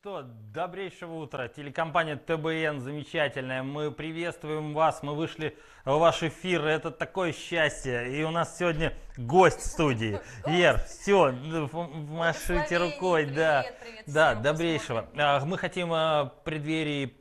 что, добрейшего утра. Телекомпания TBN замечательная. Мы приветствуем вас. Мы вышли в ваш эфир. Это такое счастье. И у нас сегодня гость в студии. Вер, все, машите рукой. Привет, да, привет, да, добрейшего. Мы хотим в преддверии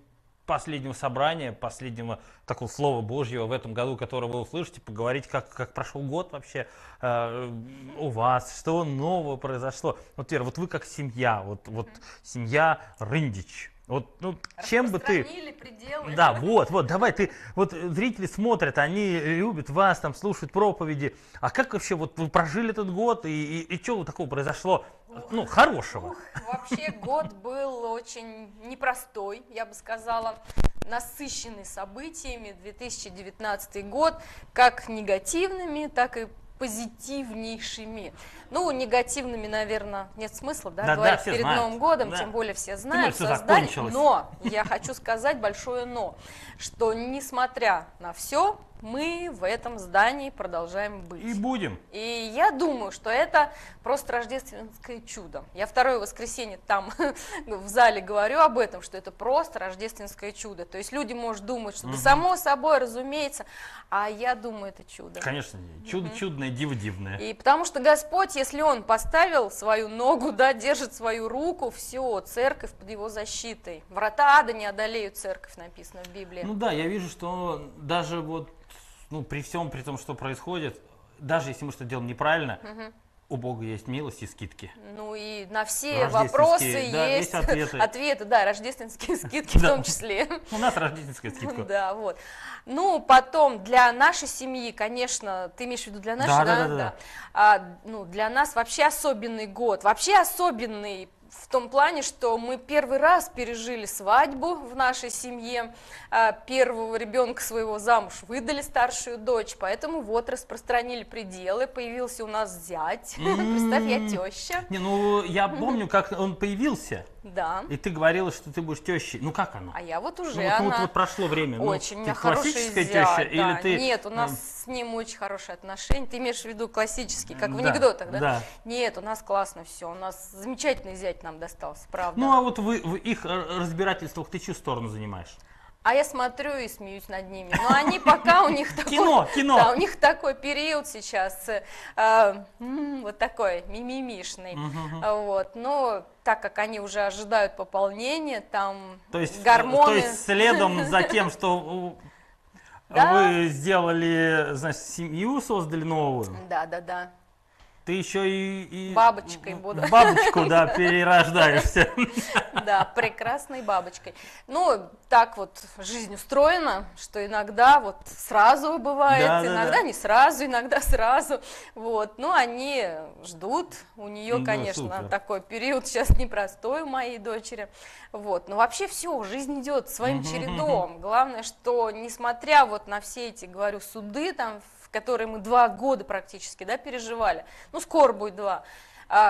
последнего собрания, последнего такого слова Божьего в этом году, которое вы услышите, поговорить, как прошел год вообще у вас, что нового произошло. Вот, Вера, вот вы как семья, вот семья Рындич. Вот, ну, чем бы ты... пределы. Да, вот, давай ты... Вот зрители смотрят, они любят вас, там, слушают проповеди. А как вообще вот вы прожили этот год, и что такого произошло? Ну, хорошего. Вообще год был очень непростой, я бы сказала, насыщенный событиями. 2019 год, как негативными, так и позитивнейшими. Ну, негативными, наверное, нет смысла, да, говорить перед Новым годом, тем более все знают, создали. Но, я хочу сказать большое но, что несмотря на все, мы в этом здании продолжаем быть. И будем. И я думаю, что это просто рождественское чудо. Я второе воскресенье там в зале говорю об этом, что это просто рождественское чудо. То есть люди, может, думают, что да само собой, разумеется, а я думаю, это чудо. Конечно, чудо чудное, диво-дивное. И потому что Господь, если Он поставил свою ногу, да, держит свою руку, все, церковь под Его защитой. Врата ада не одолеют церковь, написано в Библии. Ну да, я вижу, что даже вот, ну, при всем, при том, что происходит, даже если мы что-то делаем неправильно, у Бога есть милость и скидки. Ну и на все вопросы, да, есть ответы. Ответы, да, рождественские скидки в том числе. У нас рождественская скидка. Да, вот. Ну, потом для нашей семьи, конечно, ты имеешь в виду для нашей, да? Ну, для нас вообще особенный год, вообще особенный. В том плане, что мы первый раз пережили свадьбу в нашей семье, первого ребенка своего замуж выдали, старшую дочь, поэтому вот распространили пределы, появился у нас зять, представь, я теща. Не, ну я помню, как он появился. Да. И ты говорила, что ты будешь тещей. Ну как она? А я вот уже, ну, вот, она... Вот прошло время. Очень, ну, у меня классическая теща, да, или ты... Нет, у нас с ним очень хорошие отношения. Ты имеешь в виду классический, как в анекдотах, да? Да. Нет, у нас классно все. У нас замечательный зять нам достался, правда. Ну а вот вы в их разбирательствах ты чью сторону занимаешь? А я смотрю и смеюсь над ними. Но они пока, у них такой... Кино. Да, у них такой период сейчас, вот такой, мимимишный. Вот, но... Так как они уже ожидают пополнения, там гормоны. То есть следом за тем, что вы сделали, значит, семью, создали новую. Да. Ты еще и бабочкой буду. Бабочку, да, перерождаешься. Да, прекрасной бабочкой. Ну, так вот жизнь устроена, что иногда вот сразу бывает, иногда не сразу, иногда сразу. Вот, но они ждут. У нее, конечно, такой период сейчас непростой у моей дочери. Вот, но вообще все, жизнь идет своим чередом. Главное, что несмотря вот на все эти, говорю, суды там, которые мы 2 года практически, да, переживали, ну скоро будет 2,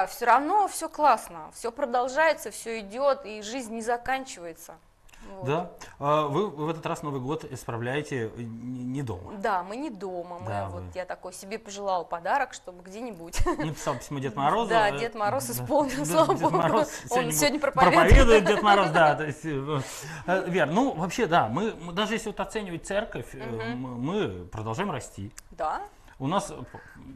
все равно все классно, все продолжается, все идет, и жизнь не заканчивается. Вот. Да, вы в этот раз Новый год справляете не дома. Да, мы не дома, да, мы, вот, я такой себе пожелала подарок, чтобы где-нибудь. Написал письмо Дед Морозу. Да, Дед Мороз исполнил, слава Богу. Он сегодня проповедует, Дед Мороз, да. Вер, ну вообще, да, мы даже если вот оценивать церковь, мы продолжаем расти. Да. У нас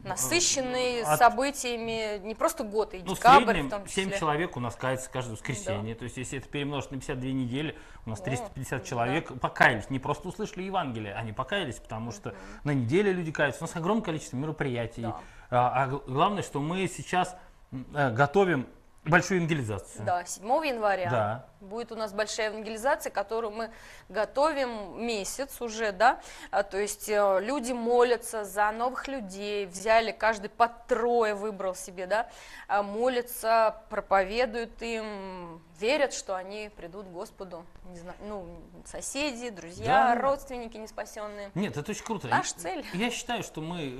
насыщенные событиями не просто год, и декабрь, в том числе. 7 человек у нас кается каждое воскресенье. Да. То есть, если это перемножить на 52 недели, у нас 350 человек покаялись. Не просто услышали Евангелие, они покаялись, потому что на неделе люди каются. У нас огромное количество мероприятий. Да. А главное, что мы сейчас готовим большую евангелизацию. Да, 7 января будет у нас большая евангелизация, которую мы готовим месяц уже, да, то есть люди молятся за новых людей, взяли, каждый по 3 выбрал себе, да, молятся, проповедуют им, верят, что они придут к Господу, не знаю, ну, соседи, друзья, родственники неспасенные. Нет, это очень круто. Наша цель. Я считаю, что мы,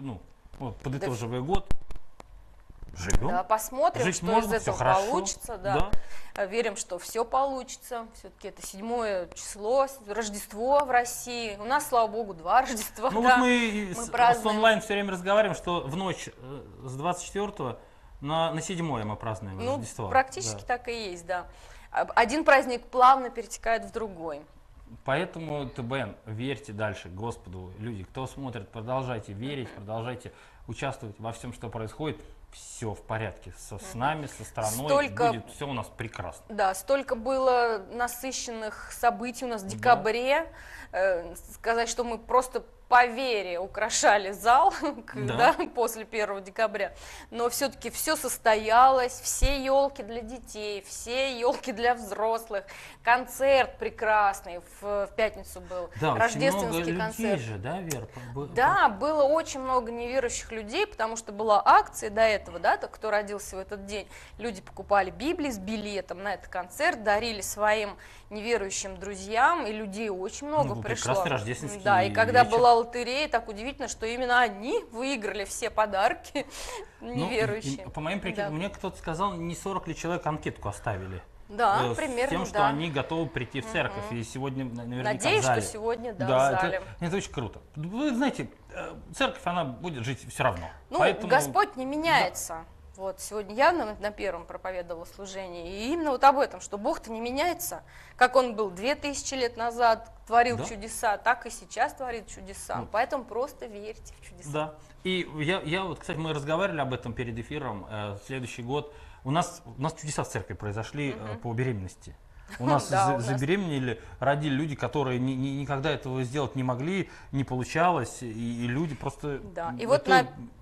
ну, вот, подытоживая год, живем. Да, посмотрим, жить что можно, из этого получится. Да. Да. Верим, что все получится. Все-таки это 7 число, Рождество в России. У нас, слава Богу, 2 Рождества. Ну, да. Вот мы с онлайн все время разговариваем, что в ночь с 24 На седьмое мы празднуем Рождество. Практически да. Так и есть, да. Один праздник плавно перетекает в другой. Поэтому, ТБН, верьте дальше Господу, люди, кто смотрит, продолжайте верить, продолжайте участвовать во всем, что происходит. Все в порядке с нами, со страной, будет все у нас прекрасно. Да, столько было насыщенных событий у нас в декабре. Да. Сказать, что мы просто по вере украшали зал после 1 декабря. Но все-таки все состоялось, все елки для детей, все елки для взрослых. Концерт прекрасный в пятницу был, да, рождественский концерт. Же, да, Вера? Да, было очень много неверующих людей, потому что была акция до этого, да, кто родился в этот день. Люди покупали Библии с билетом на этот концерт, дарили своим неверующим друзьям, и людей очень много пришло. Прекрасный рождественский вечер. Да, и когда была лотерея, так удивительно, что именно они выиграли все подарки неверующие. По моим прикидам, мне кто-то сказал, не 40 ли человек анкетку оставили. Да, примерно, с тем, что они готовы прийти в церковь. И сегодня, наверное, надеюсь, в зале. Что сегодня, да, в зале. Это очень круто. Вы знаете, церковь, она будет жить все равно. Ну, поэтому... Господь не меняется. Да. Вот, сегодня я на первом проповедовала служение, и именно вот об этом, что Бог-то не меняется, как Он был 2000 лет назад, творил чудеса, так и сейчас творит чудеса, поэтому просто верьте в чудеса. Да, и я вот, кстати, мы разговаривали об этом перед эфиром, следующий год, у нас чудеса в церкви произошли по беременности. У нас забеременели, родили люди, которые никогда этого сделать не могли, не получалось, и люди просто... Да, и вот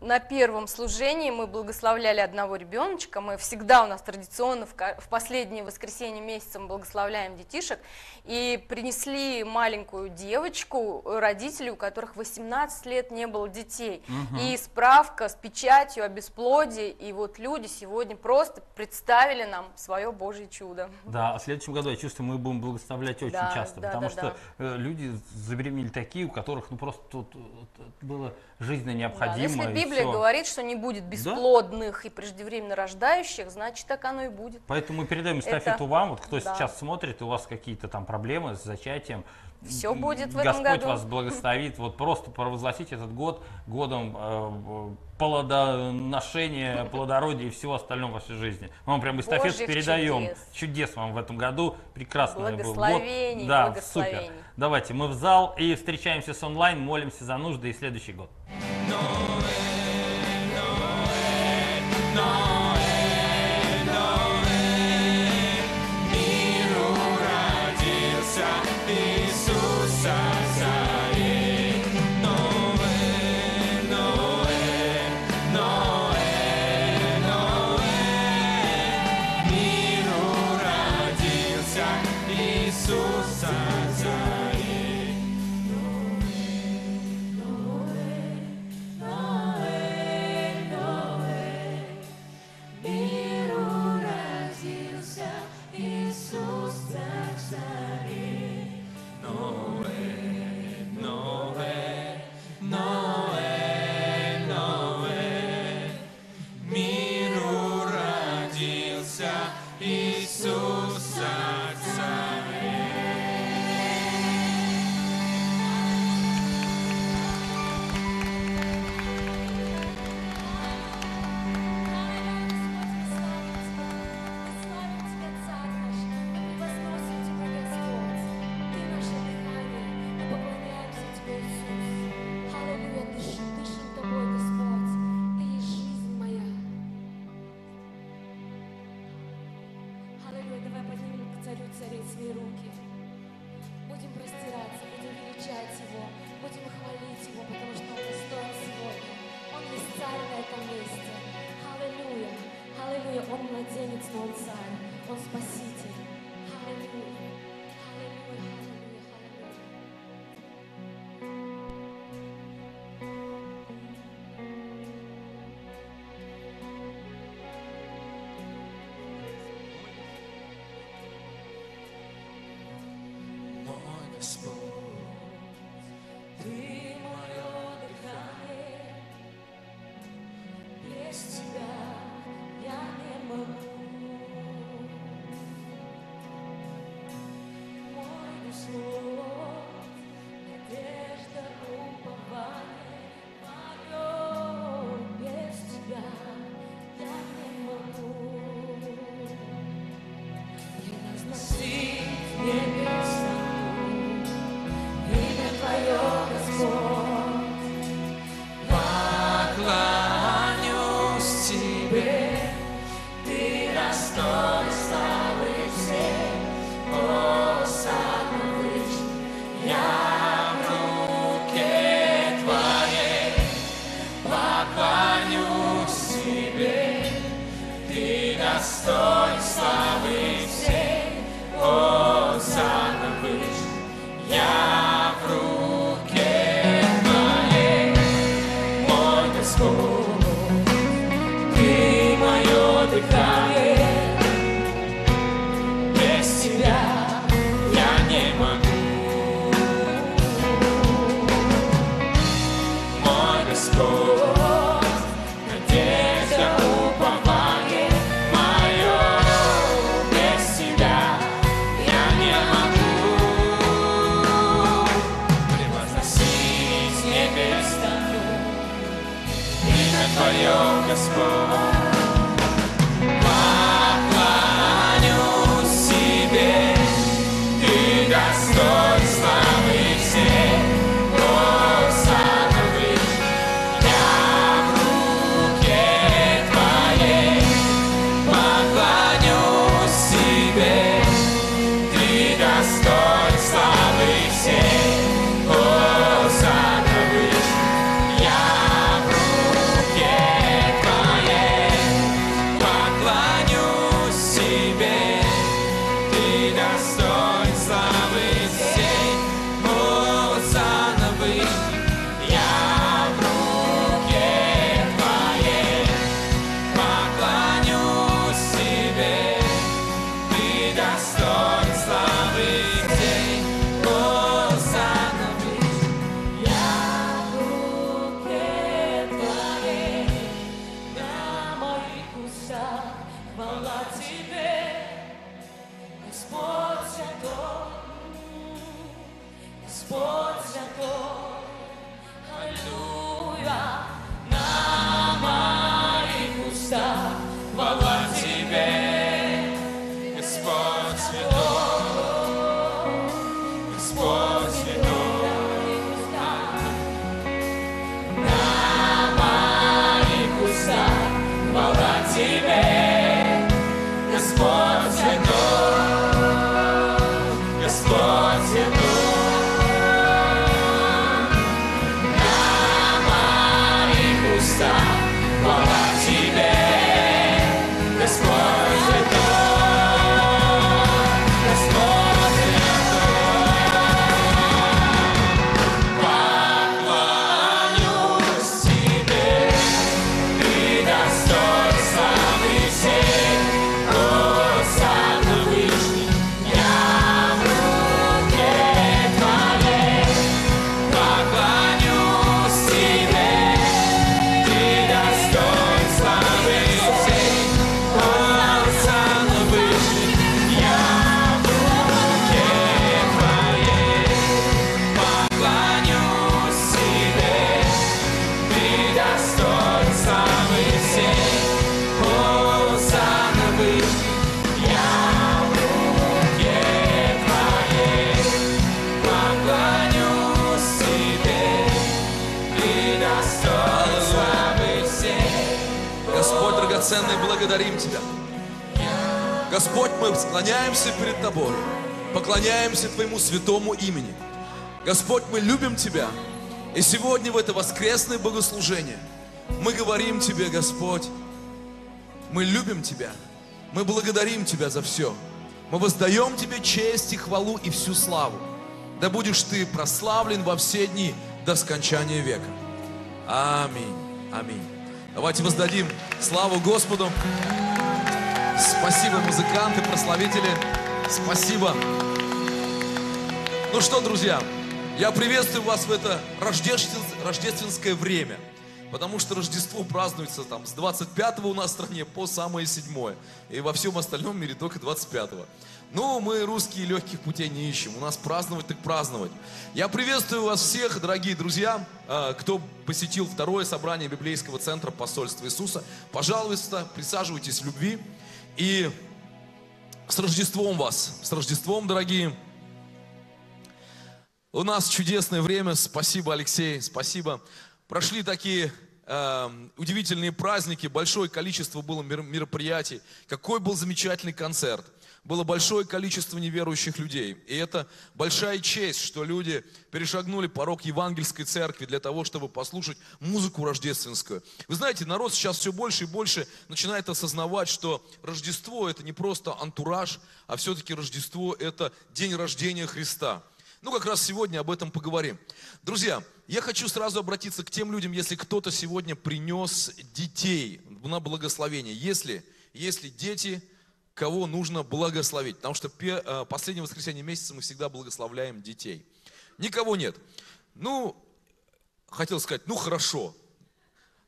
на первом служении мы благословляли одного ребеночка, мы всегда у нас традиционно в последнее воскресенье месяца мы благословляем детишек, и принесли маленькую девочку, родителей, у которых 18 лет не было детей, и справка с печатью о бесплодии, и вот люди сегодня просто представили нам свое Божье чудо. Да, а в следующем году, я чувствую, мы будем благословлять очень часто, потому что люди забеременели такие, у которых ну просто тут было жизненно необходимо. Если Библия говорит, что не будет бесплодных и преждевременно рождающих, значит так оно и будет. Поэтому мы передаем эстафету вам, вот кто сейчас смотрит, у вас какие-то там проблемы с зачатием. Все будет в этом году. Господь вас благословит, вот просто провозгласить этот год годом плодоношения, плодородия и всего остального в вашей жизни. Мы вам прям эстафету передаем. Чудес вам в этом году. Прекрасный был год. Благословений, да, супер. Давайте мы в зал и встречаемся с онлайн, молимся за нужды и следующий год. Без тебя я не могу. Благодарим Тебя. Господь, мы склоняемся перед Тобой, поклоняемся Твоему святому имени. Господь, мы любим Тебя, и сегодня в это воскресное богослужение мы говорим Тебе, Господь, мы любим Тебя, мы благодарим Тебя за все, мы воздаем Тебе честь и хвалу и всю славу. Да будешь Ты прославлен во все дни до скончания века. Аминь. Аминь. Давайте воздадим славу Господу. Спасибо, музыканты, прославители. Спасибо. Ну что, друзья, я приветствую вас в это рождественское время. Потому что Рождество празднуется там с 25-го у нас в стране по самое 7-е. И во всем остальном мире только 25-го. Но мы, русские, легких путей не ищем. У нас праздновать так праздновать. Я приветствую вас всех, дорогие друзья, кто посетил второе собрание библейского центра Посольства Иисуса. Пожалуйста, присаживайтесь в любви. И с Рождеством вас, с Рождеством, дорогие. У нас чудесное время. Спасибо, Алексей, спасибо. Прошли такие удивительные праздники, большое количество было мероприятий. Какой был замечательный концерт. Было большое количество неверующих людей. И это большая честь, что люди перешагнули порог евангельской церкви для того, чтобы послушать музыку рождественскую. Вы знаете, народ сейчас все больше и больше начинает осознавать, что Рождество – это не просто антураж, а все-таки Рождество – это день рождения Христа. Ну, как раз сегодня об этом поговорим. Друзья, я хочу сразу обратиться к тем людям, если кто-то сегодня принес детей на благословение. Если дети, кого нужно благословить. Потому что последнее воскресенье месяца мы всегда благословляем детей. Никого нет. Ну, хотел сказать, ну хорошо.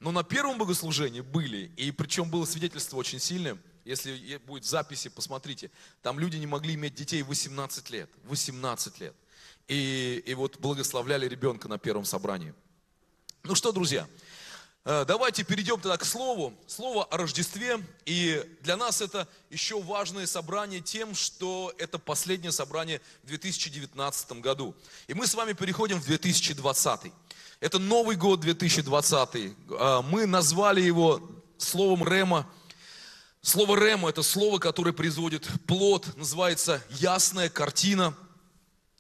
Но на первом богослужении были, и причем было свидетельство очень сильное. Если будет в записи, посмотрите. Там люди не могли иметь детей 18 лет. 18 лет. И вот благословляли ребенка на первом собрании. Ну что, друзья, давайте перейдем тогда к слову. Слово о Рождестве. И для нас это еще важное собрание тем, что это последнее собрание в 2019 году. И мы с вами переходим в 2020. Это Новый год 2020. Мы назвали его словом Рема. Слово Рема – это слово, которое производит плод. Называется «ясная картина».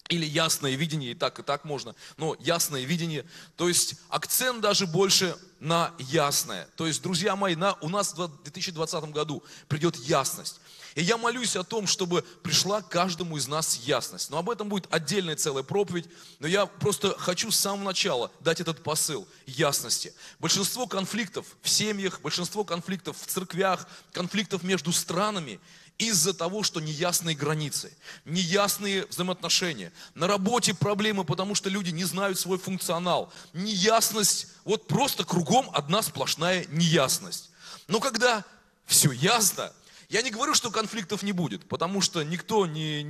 Или ясное видение, и так можно, но ясное видение, то есть акцент даже больше на ясное. То есть, друзья мои, у нас в 2020 году придет ясность. И я молюсь о том, чтобы пришла каждому из нас ясность. Но об этом будет отдельная целая проповедь. Но я просто хочу с самого начала дать этот посыл ясности. Большинство конфликтов в семьях, большинство конфликтов в церквях, конфликтов между странами из-за того, что неясные границы, неясные взаимоотношения. На работе проблемы, потому что люди не знают свой функционал. Неясность, вот просто кругом одна сплошная неясность. Но когда все ясно, я не говорю, что конфликтов не будет, потому что никто не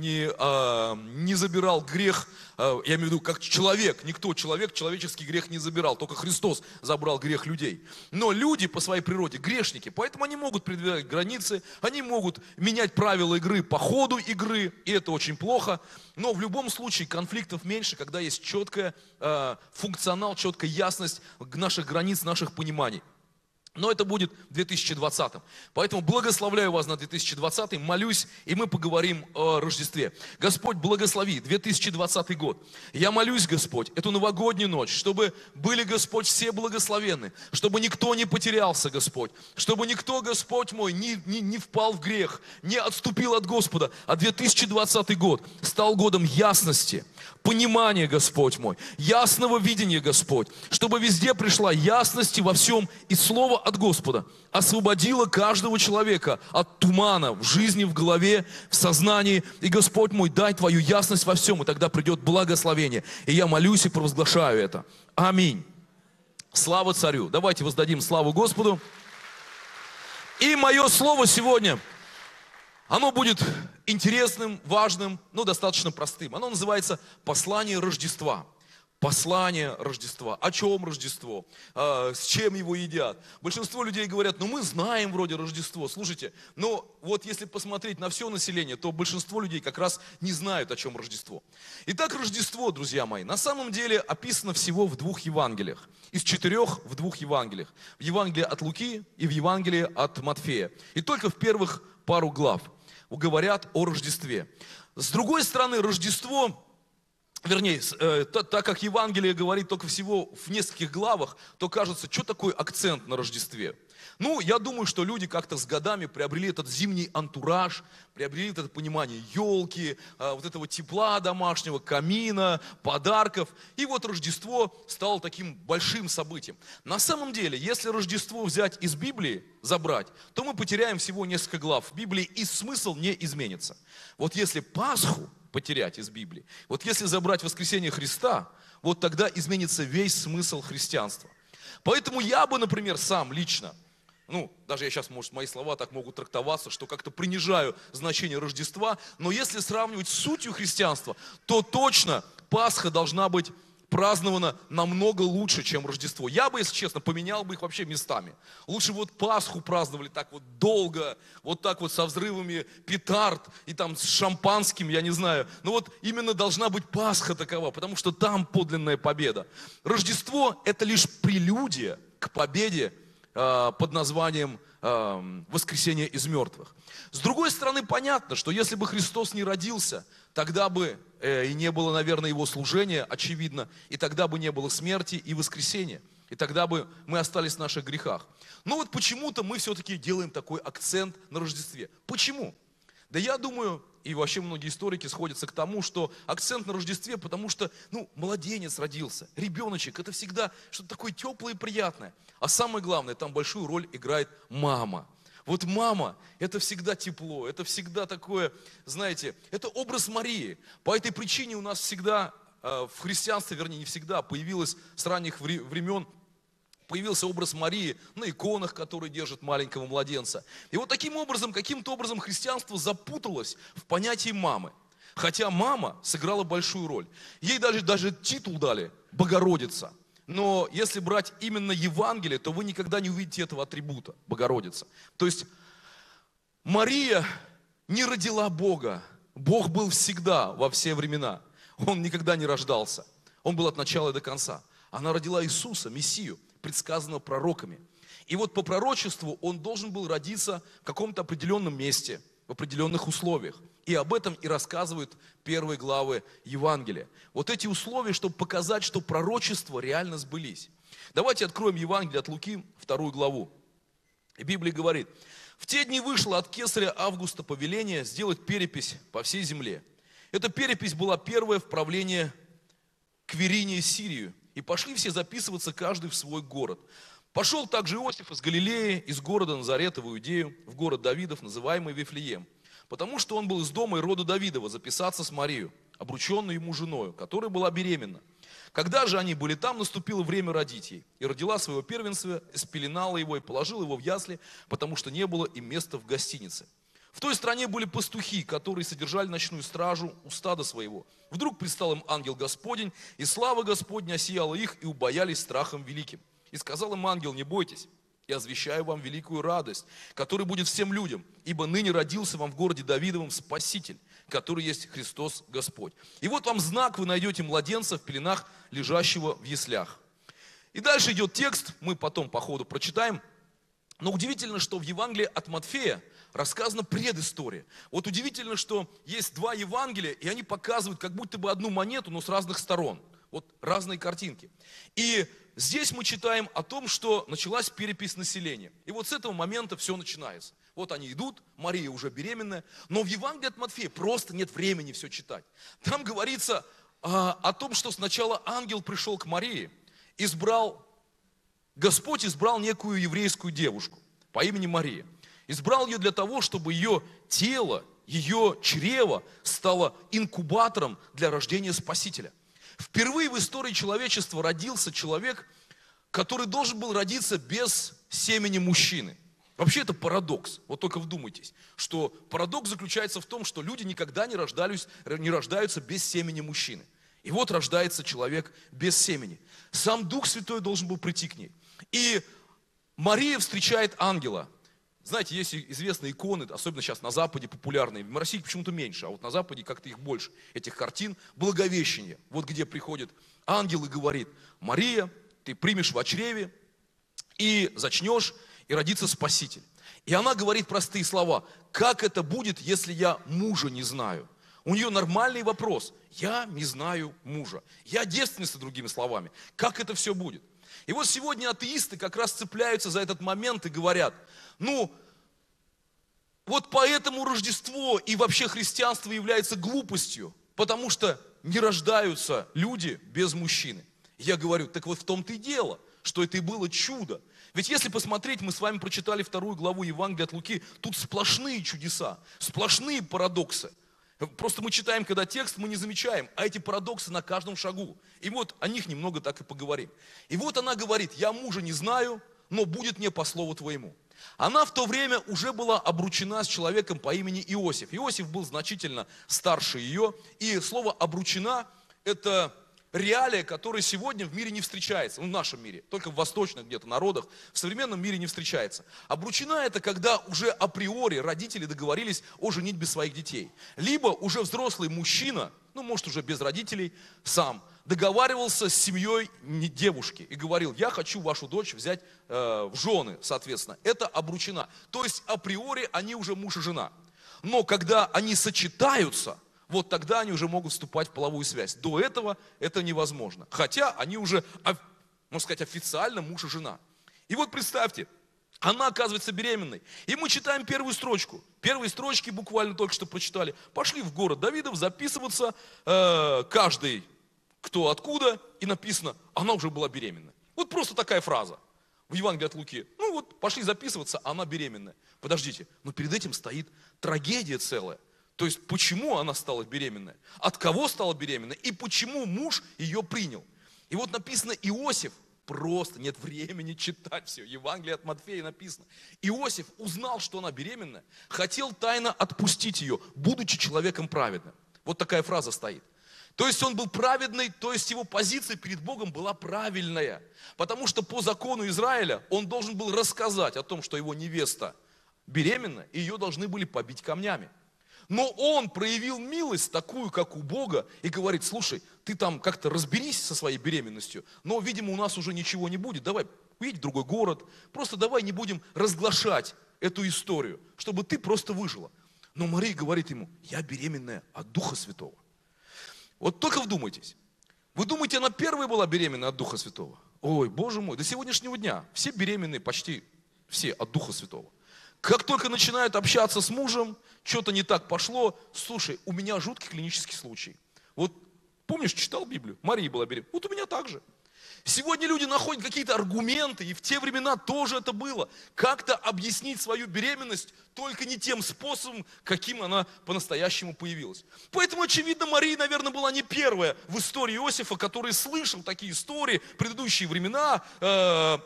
забирал грех, я имею в виду, как человек, никто человеческий грех не забирал, только Христос забрал грех людей. Но люди по своей природе грешники, поэтому они могут передвигать границы, они могут менять правила игры по ходу игры, и это очень плохо. Но в любом случае конфликтов меньше, когда есть четкий функционал, четкая ясность наших границ, наших пониманий. Но это будет в 2020. Поэтому благословляю вас на 2020, молюсь, и мы поговорим о Рождестве. Господь, благослови 2020 год. Я молюсь, Господь, эту новогоднюю ночь, чтобы были, Господь, все благословенны, чтобы никто не потерялся, Господь, чтобы никто, Господь мой, не впал в грех, не отступил от Господа, а 2020 год стал годом ясности, понимания, Господь мой, ясного видения, Господь, чтобы везде пришла ясность во всем, и слово от Господа освободило каждого человека от тумана в жизни, в голове, в сознании. И, Господь мой, дай Твою ясность во всем, и тогда придет благословение. И я молюсь и провозглашаю это. Аминь. Слава Царю. Давайте воздадим славу Господу. И мое слово сегодня, оно будет интересным, важным, но достаточно простым. Оно называется «Послание Рождества». Послание Рождества. О чем Рождество? С чем его едят? Большинство людей говорят, ну мы знаем вроде Рождество. Слушайте, но вот если посмотреть на все население, то большинство людей как раз не знают, о чем Рождество. Итак, Рождество, друзья мои, на самом деле описано всего в двух Евангелиях. Из четырех в двух Евангелиях. В Евангелии от Луки и в Евангелии от Матфея. И только в первых пару глав говорят о Рождестве. С другой стороны, Рождество... Вернее, так как Евангелие говорит только всего в нескольких главах, то кажется, что такой акцент на Рождестве? Ну, я думаю, что люди как-то с годами приобрели этот зимний антураж, приобрели это понимание елки, вот этого тепла домашнего, камина, подарков. И вот Рождество стало таким большим событием. На самом деле, если Рождество взять из Библии, забрать, то мы потеряем всего несколько глав в Библии, и смысл не изменится. Вот если Пасху потерять из Библии. Вот если забрать воскресение Христа, вот тогда изменится весь смысл христианства. Поэтому я бы, например, сам лично, ну, даже я сейчас, может, мои слова так могут трактоваться, что как-то принижаю значение Рождества, но если сравнивать с сутью христианства, то точно Пасха должна быть праздновано намного лучше, чем Рождество. Я бы, если честно, поменял бы их вообще местами. Лучше вот Пасху праздновали так вот долго, вот так вот со взрывами петард и там с шампанским, я не знаю. Но вот именно должна быть Пасха такова, потому что там подлинная победа. Рождество – это лишь прелюдия к победе под названием «Воскресение из мертвых». С другой стороны, понятно, что если бы Христос не родился, тогда бы и не было, наверное, его служения, очевидно, и тогда бы не было смерти и воскресения, и тогда бы мы остались в наших грехах. Но вот почему-то мы все-таки делаем такой акцент на Рождестве. Почему? Да я думаю, и вообще многие историки сходятся к тому, что акцент на Рождестве, потому что, младенец родился, ребеночек, это всегда что-то такое теплое и приятное. А самое главное, там большую роль играет мама. Вот мама, это всегда тепло, это всегда такое, знаете, это образ Марии. По этой причине у нас всегда, в христианстве, вернее, не всегда, появилось с ранних времен, появился образ Марии на иконах, которые держат маленького младенца. И вот таким образом, каким-то образом христианство запуталось в понятии мамы. Хотя мама сыграла большую роль. Ей даже титул дали «Богородица». Но если брать именно Евангелие, то вы никогда не увидите этого атрибута «Богородица». То есть Мария не родила Бога. Бог был всегда, во все времена. Он никогда не рождался. Он был от начала и до конца. Она родила Иисуса, Мессию, предсказанного пророками. И вот по пророчеству он должен был родиться в каком-то определенном месте, в определенных условиях. И об этом и рассказывают первые главы Евангелия. Вот эти условия, чтобы показать, что пророчества реально сбылись. Давайте откроем Евангелие от Луки, 2 главу. И Библия говорит: «В те дни вышло от Кесаря Августа повеление сделать перепись по всей земле. Эта перепись была первая в правлении Квириния Сирию. И пошли все записываться, каждый в свой город. Пошел также Иосиф из Галилеи, из города Назарета в Иудею, в город Давидов, называемый Вифлеем, потому что он был из дома и рода Давидова, записаться с Марией, обрученной ему женою, которая была беременна. Когда же они были там, наступило время родить ей. И родила своего первенца, спеленала его и положила его в ясли, потому что не было им места в гостинице. В той стране были пастухи, которые содержали ночную стражу у стада своего. Вдруг предстал им ангел Господень, и слава Господня осияла их, и убоялись страхом великим. И сказал им ангел: не бойтесь, я извещаю вам великую радость, которая будет всем людям, ибо ныне родился вам в городе Давидовом Спаситель, который есть Христос Господь. И вот вам знак, вы найдете младенца в пеленах, лежащего в яслях». И дальше идет текст, мы потом по ходу прочитаем. Но удивительно, что в Евангелии от Матфея рассказана предыстория. Вот удивительно, что есть два Евангелия, и они показывают как будто бы одну монету, но с разных сторон. Вот разные картинки. И здесь мы читаем о том, что началась перепись населения. И вот с этого момента все начинается. Вот они идут, Мария уже беременная, но в Евангелии от Матфея просто нет времени все читать. Там говорится о том, что сначала ангел пришел к Марии, Господь избрал некую еврейскую девушку по имени Мария. Избрал ее для того, чтобы ее тело, ее чрево стало инкубатором для рождения Спасителя. Впервые в истории человечества родился человек, который должен был родиться без семени мужчины. Вообще это парадокс, вот только вдумайтесь, что парадокс заключается в том, что люди никогда не рождаются без семени мужчины. И вот рождается человек без семени. Сам Дух Святой должен был прийти к ней. И Мария встречает ангела. Знаете, есть известные иконы, особенно сейчас на Западе популярные, в России почему-то меньше, а вот на Западе как-то их больше, этих картин. Благовещение, вот где приходит ангел и говорит: Мария, ты примешь во чреве и зачнешь, и родится Спаситель. И она говорит простые слова: как это будет, если я мужа не знаю? У нее нормальный вопрос: я не знаю мужа, я девственница, другими словами, как это все будет? И вот сегодня атеисты как раз цепляются за этот момент и говорят: вот поэтому Рождество и вообще христианство является глупостью, потому что не рождаются люди без мужчины. Я говорю: так вот в том-то и дело, что это и было чудо. Ведь если посмотреть, мы с вами прочитали 2 главу Евангелия от Луки, тут сплошные чудеса, сплошные парадоксы. Просто мы читаем, когда текст, мы не замечаем, а эти парадоксы на каждом шагу. И вот о них немного так и поговорим. И вот она говорит: я мужа не знаю, но будет мне по слову твоему. Она в то время уже была обручена с человеком по имени Иосиф. Иосиф был значительно старше ее. И слово «обручена» – это реалия, которая сегодня в мире не встречается. В нашем мире, только в восточных где-то народах, в современном мире не встречается. Обручена – это когда уже априори родители договорились о женитьбе своих детей. Либо уже взрослый мужчина, может уже без родителей, сам договаривался с семьей девушки и говорил, я хочу вашу дочь взять в жены, соответственно. Это обручена. То есть априори они уже муж и жена. Но когда они сочетаются, вот тогда они уже могут вступать в половую связь. До этого это невозможно. Хотя они уже, можно сказать, официально муж и жена. И вот представьте, она оказывается беременной. И мы читаем первую строчку. Первые строчки буквально только что прочитали. Пошли в город Давидов записываться каждый, кто откуда. И написано, она уже была беременна. Вот просто такая фраза в Евангелии от Луки. Ну вот, пошли записываться, она беременная. Подождите, но перед этим стоит трагедия целая. То есть, почему она стала беременной? От кого стала беременной? И почему муж ее принял? И вот написано Иосиф. Просто нет времени читать все. Евангелие от Матфея написано. Иосиф узнал, что она беременна, хотел тайно отпустить ее, будучи человеком праведным. Вот такая фраза стоит. То есть он был праведный, то есть его позиция перед Богом была правильная. Потому что по закону Израиля он должен был рассказать о том, что его невеста беременна, и ее должны были побить камнями. Но он проявил милость такую, как у Бога, и говорит, слушай, ты там как-то разберись со своей беременностью, но, видимо, у нас уже ничего не будет, давай уедь в другой город, просто давай не будем разглашать эту историю, чтобы ты просто выжила. Но Мария говорит ему, я беременная от Духа Святого. Вот только вдумайтесь, вы думаете, она первая была беременна от Духа Святого? Ой, Боже мой, до сегодняшнего дня все беременные, почти все от Духа Святого. Как только начинают общаться с мужем, что-то не так пошло, слушай, у меня жуткий клинический случай. Вот помнишь, читал Библию? Мария была беременна. Вот у меня так же. Сегодня люди находят какие-то аргументы, и в те времена тоже это было. Как-то объяснить свою беременность только не тем способом, каким она по-настоящему появилась. Поэтому, очевидно, Мария, наверное, была не первая в истории Иосифа, который слышал такие истории в предыдущие времена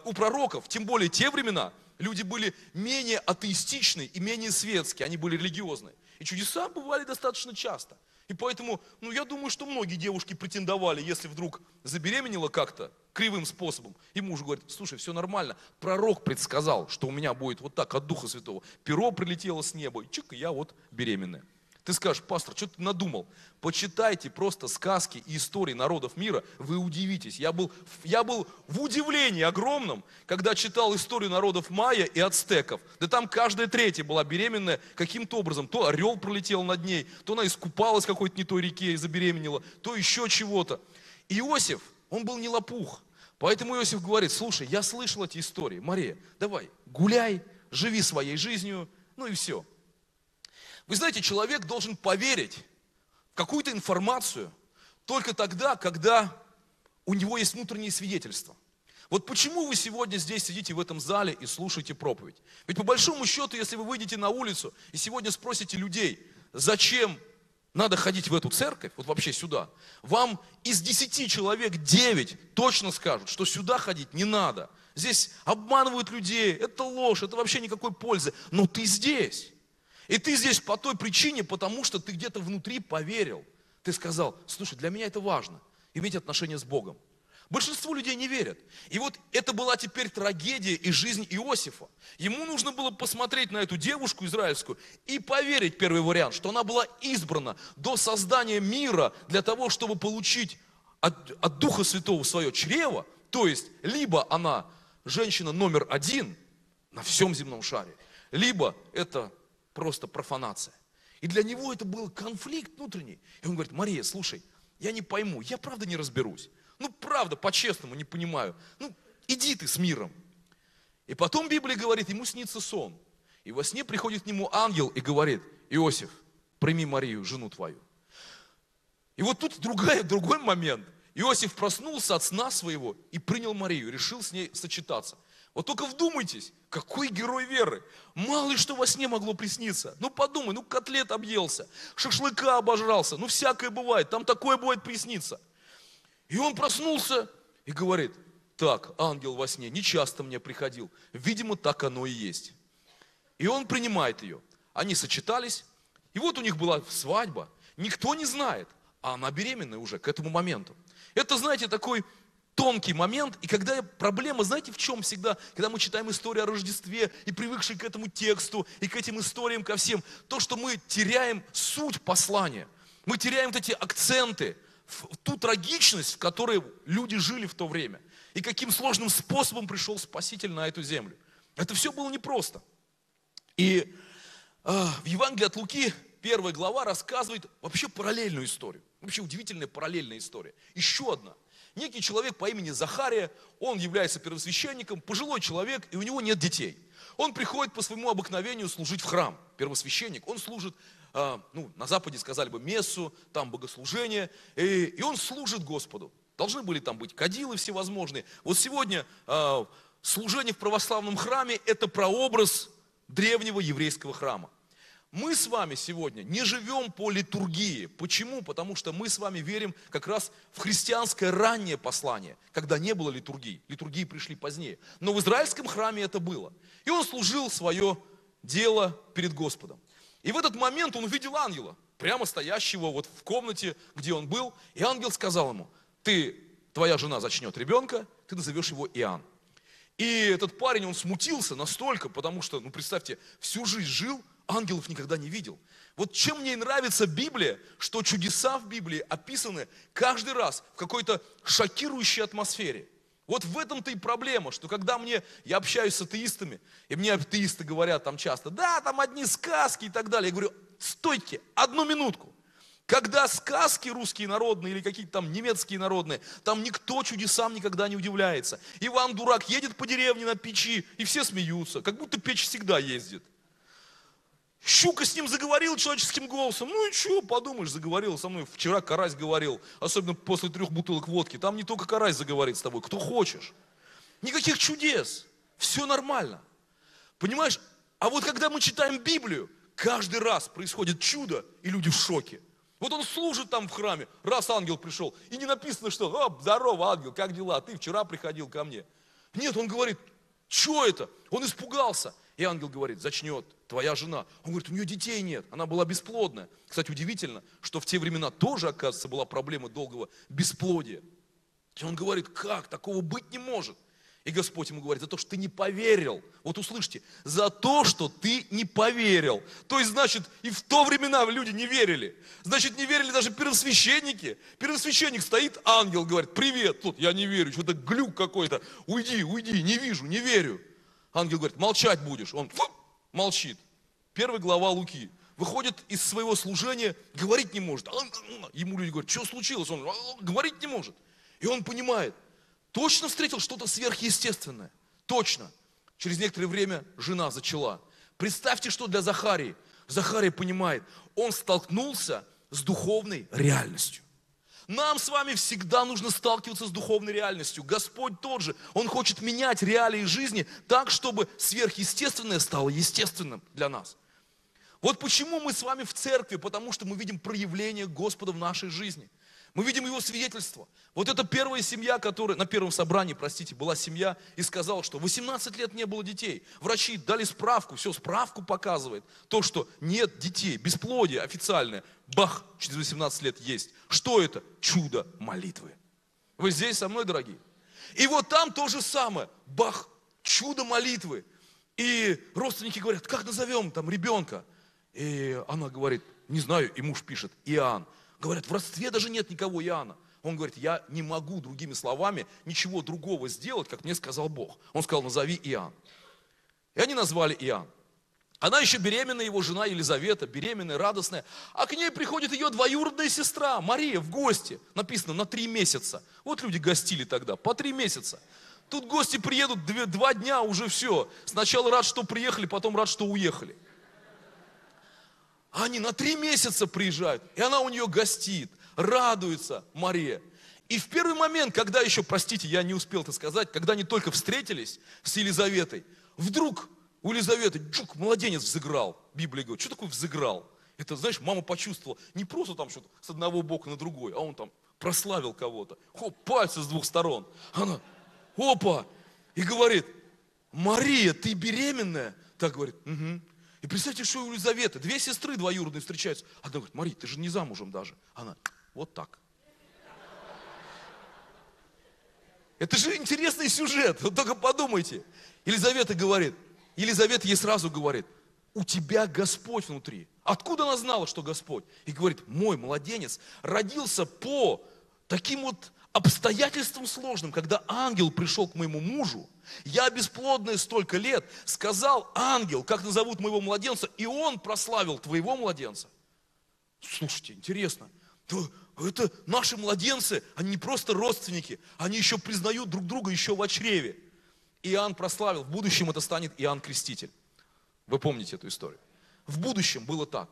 у пророков, тем более те времена. Люди были менее атеистичны и менее светские, они были религиозны. И чудеса бывали достаточно часто. И поэтому, я думаю, что многие девушки претендовали, если вдруг забеременела как-то кривым способом. И муж говорит, слушай, все нормально, пророк предсказал, что у меня будет вот так от Духа Святого. Перо прилетело с неба, и чик, я вот беременная. Ты скажешь, пастор, что ты надумал? Почитайте просто сказки и истории народов мира, вы удивитесь. Я был в удивлении огромном, когда читал историю народов майя и ацтеков. Да там каждая третья была беременная каким-то образом. То орел пролетел над ней, то она искупалась в какой-то не той реке и забеременела, то еще чего-то. Иосиф, он был не лопух. Поэтому Иосиф говорит, слушай, я слышал эти истории. Мария, давай, гуляй, живи своей жизнью, и все. Вы знаете, человек должен поверить в какую-то информацию только тогда, когда у него есть внутренние свидетельства. Вот почему вы сегодня здесь сидите в этом зале и слушаете проповедь? Ведь по большому счету, если вы выйдете на улицу и сегодня спросите людей, зачем надо ходить в эту церковь, вот вообще сюда, вам из 10 человек 9 точно скажут, что сюда ходить не надо. Здесь обманывают людей, это ложь, это вообще никакой пользы. Но ты здесь. И ты здесь по той причине, потому что ты где-то внутри поверил. Ты сказал, слушай, для меня это важно, иметь отношение с Богом. Большинство людей не верят. И вот это была теперь трагедия и жизнь Иосифа. Ему нужно было посмотреть на эту девушку израильскую и поверить, первый вариант, что она была избрана до создания мира для того, чтобы получить от Духа Святого свое чрево. То есть, либо она женщина номер один на всем земном шаре, либо это... просто профанация. И для него это был конфликт внутренний. И он говорит, Мария, слушай, я не пойму, я правда не разберусь. Правда, по-честному не понимаю. Иди ты с миром. И потом Библия говорит, ему снится сон. И во сне приходит к нему ангел и говорит, Иосиф, прими Марию, жену твою. И вот тут другой момент. Иосиф проснулся от сна своего и принял Марию, решил с ней сочетаться. Вот только вдумайтесь, какой герой веры. Мало ли что во сне могло присниться. Подумай, котлет объелся, шашлыка обожрался, всякое бывает, там такое бывает приснится. И он проснулся и говорит, так, ангел во сне, нечасто мне приходил, видимо, так оно и есть. И он принимает ее. Они сочетались, и вот у них была свадьба, никто не знает, а она беременная уже к этому моменту. Это, знаете, такой... тонкий момент, и когда проблема, знаете, в чем всегда, когда мы читаем историю о Рождестве, и привыкшие к этому тексту, и к этим историям, ко всем, то, что мы теряем суть послания, мы теряем вот эти акценты, в ту трагичность, в которой люди жили в то время, и каким сложным способом пришел Спаситель на эту землю. Это все было непросто. И в Евангелии от Луки 1 глава рассказывает вообще параллельную историю. Вообще удивительная параллельная история. Еще одна. Некий человек по имени Захария, он является первосвященником, пожилой человек, и у него нет детей. Он приходит по своему обыкновению служить в храм. Первосвященник, он служит, на Западе сказали бы мессу, там богослужение, и он служит Господу. Должны были там быть кадилы всевозможные. Вот сегодня служение в православном храме – это прообраз древнего еврейского храма. Мы с вами сегодня не живем по литургии. Почему? Потому что мы с вами верим как раз в христианское раннее послание, когда не было литургии. Литургии пришли позднее. Но в израильском храме это было. И он служил свое дело перед Господом. И в этот момент он увидел ангела, прямо стоящего вот в комнате, где он был. И ангел сказал ему: твоя жена зачнет ребенка, ты назовешь его Иоанн. И этот парень, он смутился настолько, потому что, представьте, всю жизнь жил, ангелов никогда не видел. Вот чем мне нравится Библия, что чудеса в Библии описаны каждый раз в какой-то шокирующей атмосфере. Вот в этом-то и проблема, что когда я общаюсь с атеистами, и мне атеисты говорят там часто: да, там одни сказки и так далее. Я говорю: стойте, одну минутку. Когда сказки русские народные или какие-то там немецкие народные, там никто чудесам никогда не удивляется. Иван Дурак едет по деревне на печи, и все смеются, как будто печь всегда ездит. Щука с ним заговорил человеческим голосом. Ну и что, подумаешь, заговорил со мной. Вчера карась говорил, особенно после 3 бутылок водки. Там не только карась заговорит с тобой, кто хочешь. Никаких чудес, все нормально. Понимаешь, а вот когда мы читаем Библию, каждый раз происходит чудо, и люди в шоке. Вот он служит там в храме, раз ангел пришел, и не написано, что: о, здорово, ангел, как дела, ты вчера приходил ко мне. Нет, он говорит: что это? Он испугался. И ангел говорит: зачнет твоя жена. Он говорит: у нее детей нет, она была бесплодная. Кстати, удивительно, что в те времена тоже, оказывается, была проблема долгого бесплодия. И он говорит: как, такого быть не может. И Господь ему говорит: за то, что ты не поверил. Вот услышьте, за то, что ты не поверил. То есть, значит, и в то времена люди не верили. Значит, не верили даже первосвященники. Первосвященник стоит, ангел говорит: привет, тут я не верю, что-то глюк какой-то. Уйди, уйди, не вижу, не верю. Ангел говорит: молчать будешь. Он молчит. 1 глава Луки. Выходит из своего служения, говорить не может. Ему люди говорят: что случилось? Он говорить не может. И он понимает: точно встретил что-то сверхъестественное. Точно. Через некоторое время жена зачала. Представьте, что для Захарии. Захария понимает, он столкнулся с духовной реальностью. Нам с вами всегда нужно сталкиваться с духовной реальностью. Господь тот же. Он хочет менять реалии жизни так, чтобы сверхъестественное стало естественным для нас. Вот почему мы с вами в церкви, потому что мы видим проявление Господа в нашей жизни. Мы видим его свидетельство. Вот это первая семья, которая на первом собрании, была семья, и сказала, что 18 лет не было детей. Врачи дали справку, все, справку показывает. То, что нет детей, бесплодие официальное, бах, через 18 лет есть. Что это? Чудо молитвы. Вы здесь со мной, дорогие? И вот там то же самое, бах, чудо молитвы. И родственники говорят: как назовем там ребенка? И она говорит: не знаю, и муж пишет: Иоанн. Говорят: в родстве даже нет никого Иоанна. Он говорит: я не могу, другими словами, ничего другого сделать, как мне сказал Бог. Он сказал: назови Иоанн. И они назвали Иоанн. Она еще беременна, его жена Елизавета, беременная, радостная. А к ней приходит ее двоюродная сестра Мария в гости. Написано, на 3 месяца. Вот люди гостили тогда, по 3 месяца. Тут гости приедут 2 дня, уже все. Сначала рад, что приехали, потом рад, что уехали. Они на 3 месяца приезжают, и она у нее гостит, радуется Мария. И в первый момент, когда еще, я не успел это сказать, когда они только встретились с Елизаветой, вдруг у Елизаветы младенец взыграл. Библия говорит: что такое взыграл? Это, знаешь, мама почувствовала, не просто там что-то с одного бока на другой, а он там прославил кого-то. Хоп, пальцы с 2 сторон. Она, опа, и говорит: Мария, ты беременная? Так говорит: угу. И представьте, что у Елизаветы 2 сестры двоюродные встречаются. Одна говорит: Мария, ты же не замужем даже. Она: вот так. Это же интересный сюжет, вот только подумайте. Елизавета ей сразу говорит: у тебя Господь внутри. Откуда она знала, что Господь? И говорит: мой младенец родился по таким вот обстоятельством сложным, когда ангел пришел к моему мужу, я бесплодная столько лет, сказал ангел, как назовут моего младенца, и он прославил твоего младенца. Слушайте, интересно, это наши младенцы, они не просто родственники, они еще признают друг друга еще в чреве. Иоанн прославил, в будущем это станет Иоанн Креститель. Вы помните эту историю? В будущем было так.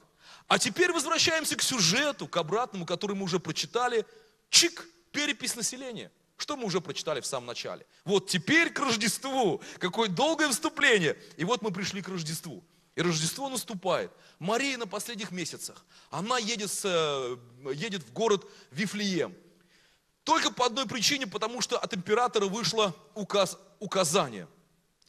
А теперь возвращаемся к сюжету, к обратному, который мы уже прочитали. Чик, перепись населения. Что мы уже прочитали в самом начале. Вот теперь к Рождеству. Какое долгое вступление. И вот мы пришли к Рождеству. И Рождество наступает. Мария на последних месяцах. Она едет в город Вифлеем. Только по одной причине, потому что от императора вышло указание.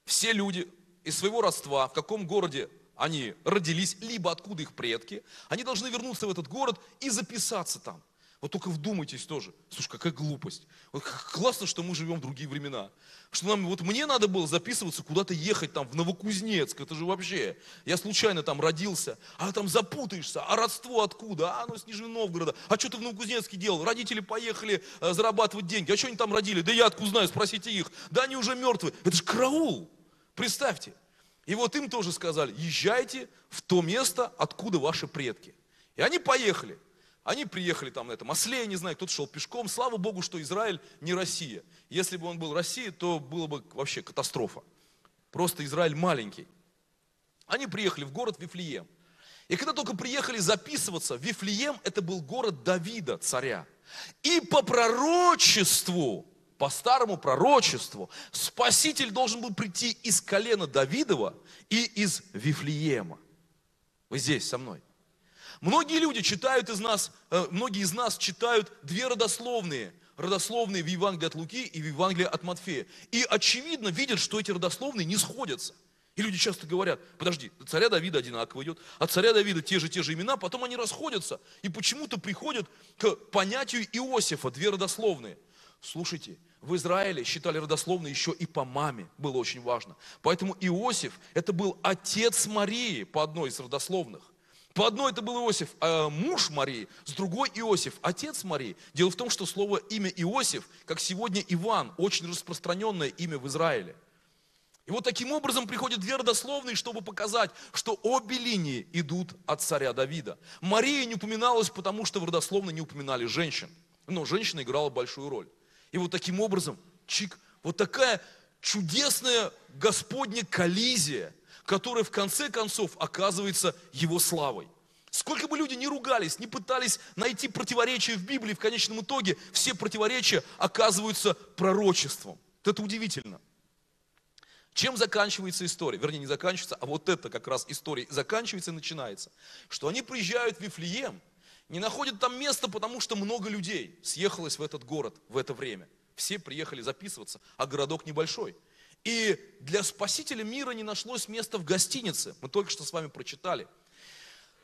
Все люди из своего родства, в каком городе они родились, либо откуда их предки, они должны вернуться в этот город и записаться там. Вот только вдумайтесь тоже. Слушай, какая глупость. Вот классно, что мы живем в другие времена. Что нам, вот мне надо было записываться, куда-то ехать там в Новокузнецк. Это же вообще. Я случайно там родился. А там запутаешься. А родство откуда? А ну с Нижнего Новгорода. А что ты в Новокузнецке делал? Родители поехали зарабатывать деньги. А что они там родили? Да я откуда знаю, спросите их. Да они уже мертвы. Это же караул. Представьте. И вот им тоже сказали, езжайте в то место, откуда ваши предки. И они поехали. Они приехали там на этом осле, я не знаю, кто-то шел пешком. Слава Богу, что Израиль не Россия. Если бы он был Россией, то была бы вообще катастрофа. Просто Израиль маленький. Они приехали в город Вифлеем. И когда только приехали записываться, Вифлеем это был город Давида, царя. И по пророчеству, по старому пророчеству, Спаситель должен был прийти из колена Давидова и из Вифлеема. Вы здесь со мной. Многие люди читают из нас, многие из нас читают две родословные в Евангелии от Луки и в Евангелии от Матфея. И очевидно видят, что эти родословные не сходятся. И люди часто говорят, подожди, от царя Давида одинаково идет, от царя Давида те же имена, потом они расходятся и почему-то приходят к понятию Иосифа, две родословные. Слушайте, в Израиле считали родословные еще и по маме, было очень важно. Поэтому Иосиф это был отец Марии по одной из родословных. По одной это был Иосиф, муж Марии, с другой Иосиф, отец Марии. Дело в том, что слово имя Иосиф, как сегодня Иван, очень распространенное имя в Израиле. И вот таким образом приходят две родословные, чтобы показать, что обе линии идут от царя Давида. Мария не упоминалась, потому что в родословной не упоминали женщин. Но женщина играла большую роль. И вот таким образом, чик, вот такая чудесная Господня коллизия, которая в конце концов оказывается его славой. Сколько бы люди ни ругались, ни пытались найти противоречия в Библии, в конечном итоге все противоречия оказываются пророчеством. Это удивительно. Чем заканчивается история? Вернее, не заканчивается, а вот это как раз история заканчивается и начинается. Что они приезжают в Вифлеем, не находят там места, потому что много людей съехалось в этот город в это время. Все приехали записываться, а городок небольшой. И для спасителя мира не нашлось места в гостинице. Мы только что с вами прочитали.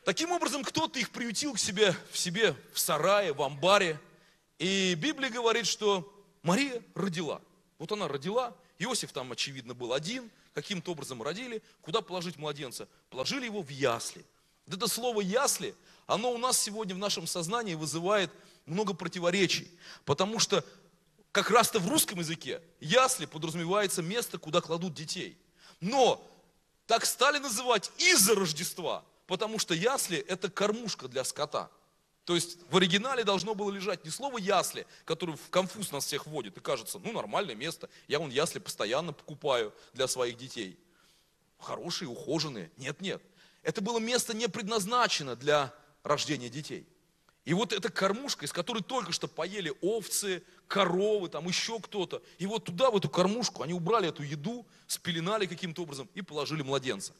Таким образом, кто-то их приютил к себе, в сарае, в амбаре. И Библия говорит, что Мария родила. Вот она родила. Иосиф там, очевидно, был один. Каким-то образом родили. Куда положить младенца? Положили его в ясли. Вот это слово «ясли», оно у нас сегодня в нашем сознании вызывает много противоречий. Потому что как раз-то в русском языке ясли подразумевается место, куда кладут детей. Но так стали называть из-за Рождества, потому что ясли – это кормушка для скота. То есть в оригинале должно было лежать не слово «ясли», которое в конфуз нас всех вводит, и кажется, ну нормальное место, я вон ясли постоянно покупаю для своих детей. Хорошие, ухоженные. Нет. Это было место не предназначено для рождения детей. И вот эта кормушка, из которой только что поели овцы, коровы, там еще кто-то. И вот туда, в эту кормушку, они убрали эту еду, спеленали каким-то образом и положили младенца.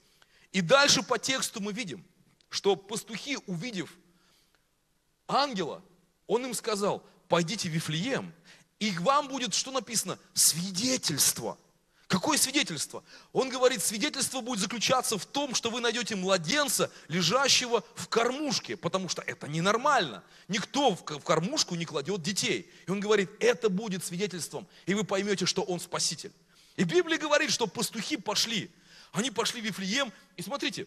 И дальше по тексту мы видим, что пастухи, увидев ангела, он им сказал, пойдите в Вифлеем, и к вам будет, что написано, свидетельство. Какое свидетельство? Он говорит, свидетельство будет заключаться в том, что вы найдете младенца, лежащего в кормушке, потому что это ненормально. Никто в кормушку не кладет детей. И он говорит, это будет свидетельством, и вы поймете, что он спаситель. И Библия говорит, что пастухи пошли. Они пошли в Вифлеем, и смотрите,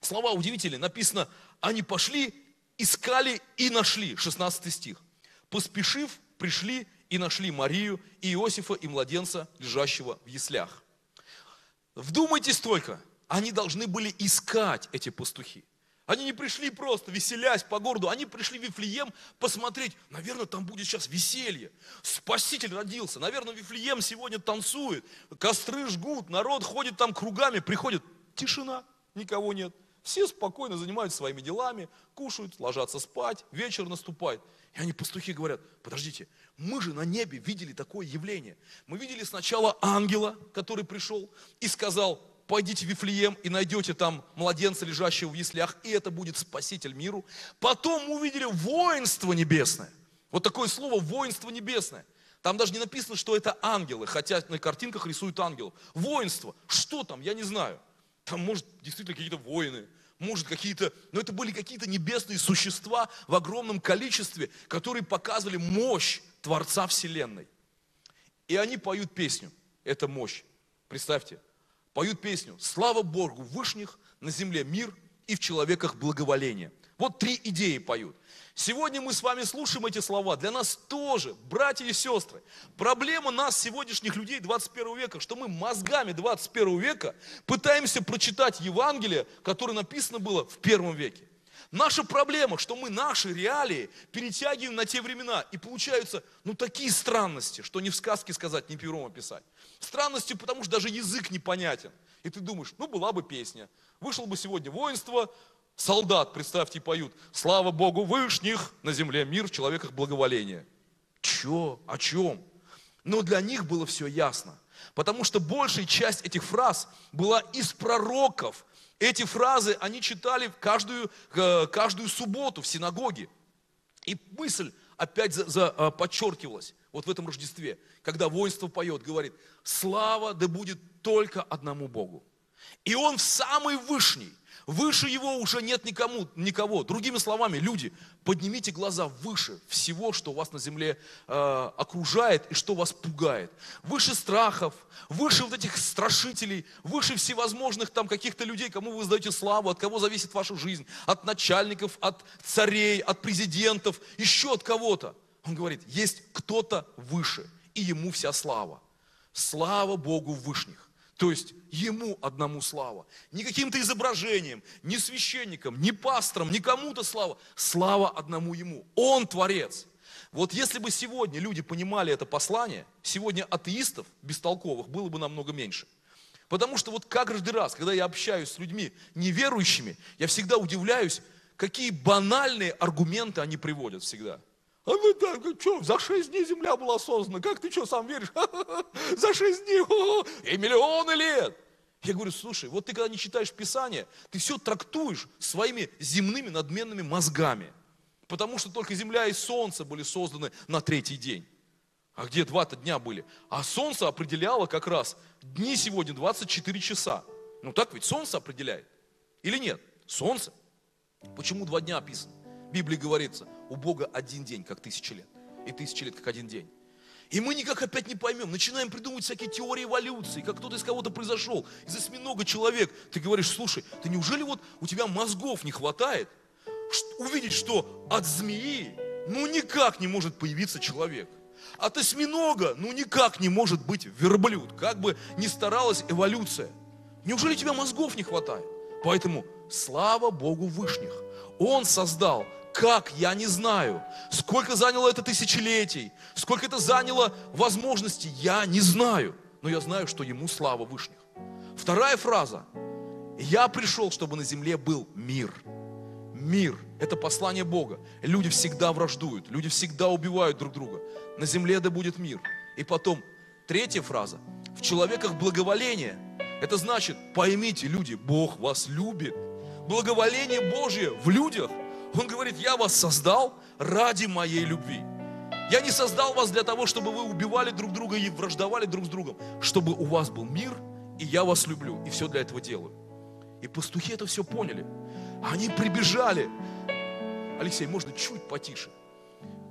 слова удивительные, написано, они пошли, искали и нашли, 16 стих. Поспешив, пришли и нашли Марию, и Иосифа, и младенца, лежащего в яслях. Вдумайтесь только, они должны были искать эти пастухи. Они не пришли просто, веселясь по городу, они пришли в Вифлеем посмотреть, наверное, там будет сейчас веселье, Спаситель родился, наверное, Вифлеем сегодня танцует, костры жгут, народ ходит там кругами, приходит, тишина, никого нет. Все спокойно занимаются своими делами, кушают, ложатся спать, вечер наступает. И они, пастухи, говорят, подождите, мы же на небе видели такое явление. Мы видели сначала ангела, который пришел и сказал, пойдите в Вифлеем и найдете там младенца, лежащего в яслях, и это будет спаситель миру. Потом увидели воинство небесное. Вот такое слово «воинство небесное». Там даже не написано, что это ангелы, хотя на картинках рисуют ангелов. Воинство. Что там? Я не знаю. Там, может, действительно какие-то воины, может, какие-то... Но это были какие-то небесные существа в огромном количестве, которые показывали мощь Творца Вселенной. И они поют песню. Это мощь. Представьте. Поют песню. «Слава Богу вышних, на земле мир и в человеках благоволение». Вот три идеи поют. Сегодня мы с вами слушаем эти слова. Для нас тоже, братья и сестры, проблема нас, сегодняшних людей 21 века, что мы мозгами 21 века пытаемся прочитать Евангелие, которое написано было в первом веке. Наша проблема, что мы наши реалии перетягиваем на те времена, и получаются, такие странности, что ни в сказке сказать, ни пером описать. Странности, потому что даже язык непонятен. И ты думаешь, была бы песня, вышло бы сегодня воинство, солдат, представьте, поют, слава Богу вышних, на земле мир, в человеках благоволение. Чё? О чем? Но для них было все ясно. Потому что большая часть этих фраз была из пророков. Эти фразы они читали каждую субботу в синагоге. И мысль опять подчеркивалась вот в этом Рождестве, когда воинство поет, говорит, слава да будет только одному Богу. И Он самый вышний. Выше его уже нет никого. Другими словами, люди, поднимите глаза выше всего, что вас на земле окружает и что вас пугает. Выше страхов, выше вот этих страшителей, выше всевозможных там каких-то людей, кому вы сдаете славу, от кого зависит ваша жизнь, от начальников, от царей, от президентов, еще от кого-то. Он говорит, есть кто-то выше, и ему вся слава. Слава Богу вышних. То есть, Ему одному слава. Не каким-то изображением, не священником, не пастором, не кому-то слава. Слава одному Ему. Он Творец. Вот если бы сегодня люди понимали это послание, сегодня атеистов бестолковых было бы намного меньше. Потому что вот как каждый раз, когда я общаюсь с людьми неверующими, я всегда удивляюсь, какие банальные аргументы они приводят всегда. А ну так, что, за 6 дней земля была создана, как ты что, сам веришь? За 6 дней, и миллионы лет. Я говорю, слушай, вот ты когда не читаешь Писание, ты все трактуешь своими земными надменными мозгами. Потому что только земля и солнце были созданы на 3-й день. А где 2-то дня были? А солнце определяло как раз дни сегодня 24 часа. Так ведь солнце определяет. Или нет? Солнце. Почему 2 дня описано? В Библии говорится, у Бога 1 день, как 1000 лет, и 1000 лет, как 1 день. И мы никак опять не поймем, начинаем придумывать всякие теории эволюции, как кто-то из кого-то произошел, из осьминога человек. Ты говоришь, слушай, ты неужели вот у тебя мозгов не хватает увидеть, что от змеи никак не может появиться человек? От осьминога никак не может быть верблюд, как бы ни старалась эволюция. Неужели у тебя мозгов не хватает? Поэтому слава Богу вышних. Он создал, как, я не знаю, сколько заняло это тысячелетий, сколько это заняло возможностей, я не знаю, но я знаю, что ему слава вышних. Вторая фраза. Я пришел, чтобы на земле был мир. Мир. Это послание Бога. Люди всегда враждуют, люди всегда убивают друг друга. На земле да будет мир. И потом, третья фраза. В человеках благоволение. Это значит, поймите, люди, Бог вас любит. Благоволение Божье в людях. Он говорит, я вас создал ради моей любви. Я не создал вас для того, чтобы вы убивали друг друга и враждовали друг с другом. Чтобы у вас был мир, и я вас люблю, и все для этого делаю. И пастухи это все поняли. Они прибежали. Алексей, можно чуть потише?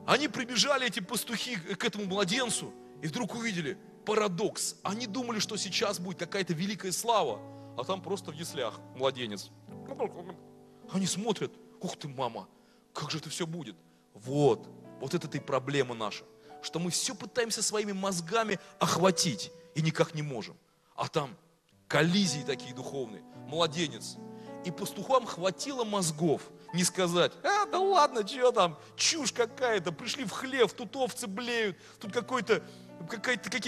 Они прибежали, эти пастухи, к этому младенцу, и вдруг увидели парадокс. Они думали, что сейчас будет какая-то великая слава, а там просто в яслях младенец. Они смотрят, ух ты, мама, как же это все будет? Вот Вот это и проблема наша, что мы все пытаемся своими мозгами охватить и никак не можем. А там коллизии такие духовные, младенец. И пастухам хватило мозгов не сказать: а, да ладно, что там, чушь какая-то, пришли в хлев, тут овцы блеют, тут какие-то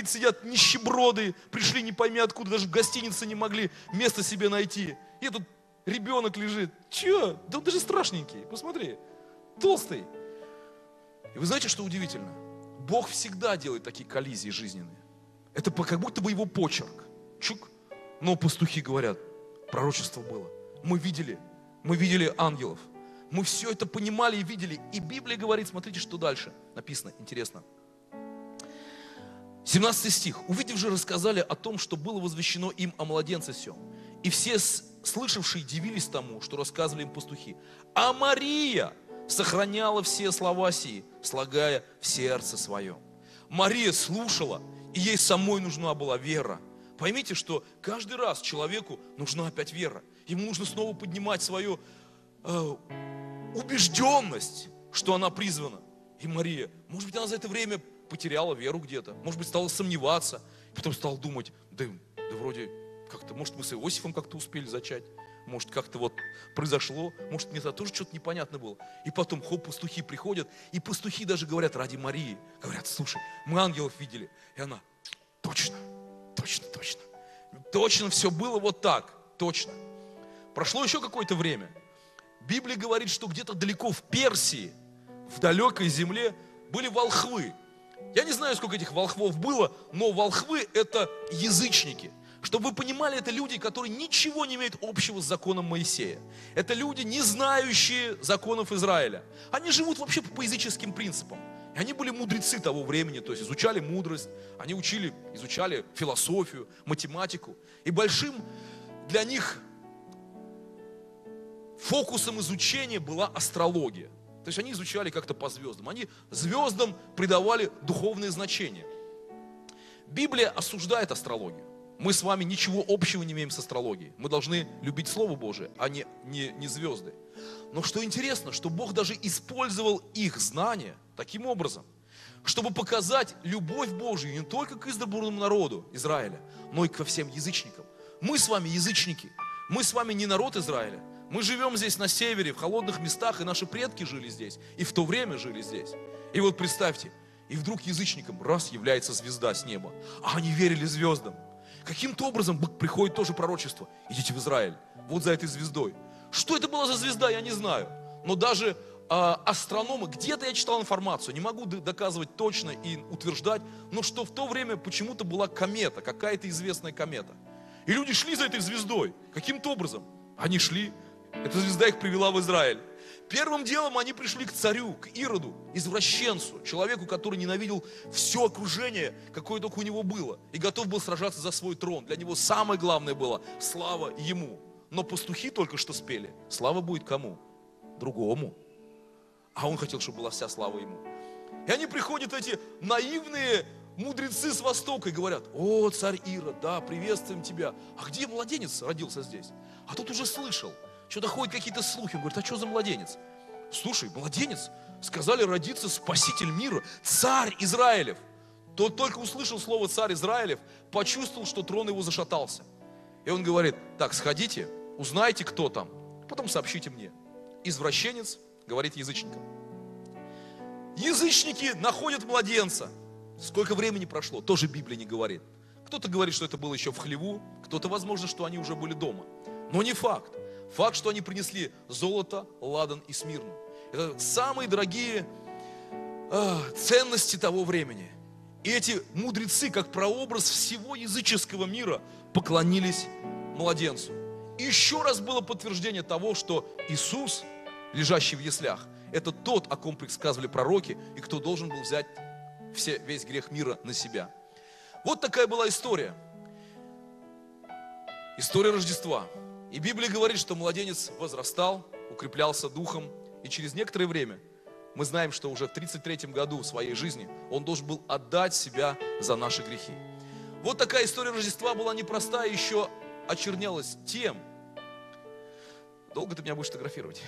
сидят нищеброды, пришли не пойми откуда, даже в гостинице не могли место себе найти. И тут ребенок лежит, че? Да он даже страшненький, посмотри, толстый. И вы знаете, что удивительно? Бог всегда делает такие коллизии жизненные. Это как будто бы его почерк. Чук. Но пастухи говорят: пророчество было. Мы видели ангелов. Мы все это понимали и видели. И Библия говорит, смотрите, что дальше написано, интересно. 17 стих. «Увидев же, рассказали о том, что было возвещено им о младенце сём. И все слышавшие дивились тому, что рассказывали им пастухи. А Мария сохраняла все слова сии, слагая в сердце своем». Мария слушала, и ей самой нужна была вера. Поймите, что каждый раз человеку нужна опять вера. Ему нужно снова поднимать свою убежденность, что она призвана. И Мария, может быть, она за это время потеряла веру где-то, может быть, стала сомневаться, потом стала думать: да вроде как-то, может, мы с Иосифом как-то успели зачать, может, как-то вот произошло, может, мне это тоже что-то непонятно было. И потом, хоп, пастухи приходят, и пастухи даже говорят ради Марии, говорят: слушай, мы ангелов видели. И она: точно, все было вот так, точно. Прошло еще какое-то время. Библия говорит, что где-то далеко в Персии, в далекой земле, были волхвы. Я не знаю, сколько этих волхвов было, но волхвы – это язычники. Чтобы вы понимали, это люди, которые ничего не имеют общего с законом Моисея. Это люди, не знающие законов Израиля. Они живут вообще по языческим принципам. И они были мудрецы того времени, то есть изучали мудрость, они изучали философию, математику. И большим для них фокусом изучения была астрология. То есть они изучали как-то по звездам. Они звездам придавали духовное значение. Библия осуждает астрологию. Мы с вами ничего общего не имеем с астрологией. Мы должны любить Слово Божие, а не звезды. Но что интересно, что Бог даже использовал их знания таким образом, чтобы показать любовь Божию не только к избранному народу Израиля, но и ко всем язычникам. Мы с вами язычники, мы с вами не народ Израиля. Мы живем здесь на севере, в холодных местах, и наши предки жили здесь, и в то время жили здесь. И вот представьте, и вдруг язычникам раз является звезда с неба, а они верили звездам. Каким-то образом приходит тоже пророчество: идите в Израиль, вот за этой звездой. Что это была за звезда, я не знаю, но даже астрономы, где-то я читал информацию, не могу доказывать точно и утверждать, но что в то время почему-то была комета, какая-то известная комета. И люди шли за этой звездой, каким-то образом они шли. Эта звезда их привела в Израиль. Первым делом они пришли к царю, к Ироду, извращенцу, человеку, который ненавидел все окружение, какое только у него было, и готов был сражаться за свой трон. Для него самое главное было слава ему. Но пастухи только что спели: слава будет кому? Другому. А он хотел, чтобы была вся слава ему. И они приходят, эти наивные мудрецы с Востока, и говорят: о, царь Ирод, да, приветствуем тебя. А где младенец родился здесь? А тут уже слышал. Что-то ходят какие-то слухи. Он говорит: а что за младенец? Слушай, младенец, сказали, родится спаситель мира, царь Израилев. Тот только услышал слово «царь Израилев», почувствовал, что трон его зашатался. И он говорит: так, сходите, узнайте, кто там, потом сообщите мне. Извращенец говорит язычникам. Язычники находят младенца. Сколько времени прошло, тоже Библия не говорит. Кто-то говорит, что это было еще в хлеву, кто-то, возможно, что они уже были дома. Но не факт. Факт, что они принесли золото, ладан и смирну. Это самые дорогие ценности того времени. И эти мудрецы, как прообраз всего языческого мира, поклонились младенцу. И еще раз было подтверждение того, что Иисус, лежащий в яслях, это тот, о ком предсказывали пророки, и кто должен был взять весь грех мира на себя. Вот такая была история. История Рождества. И Библия говорит, что младенец возрастал, укреплялся духом, и через некоторое время, мы знаем, что уже в 33-м году своей жизни он должен был отдать себя за наши грехи. Вот такая история Рождества была непростая, еще очернялась тем... Долго ты меня будешь фотографировать?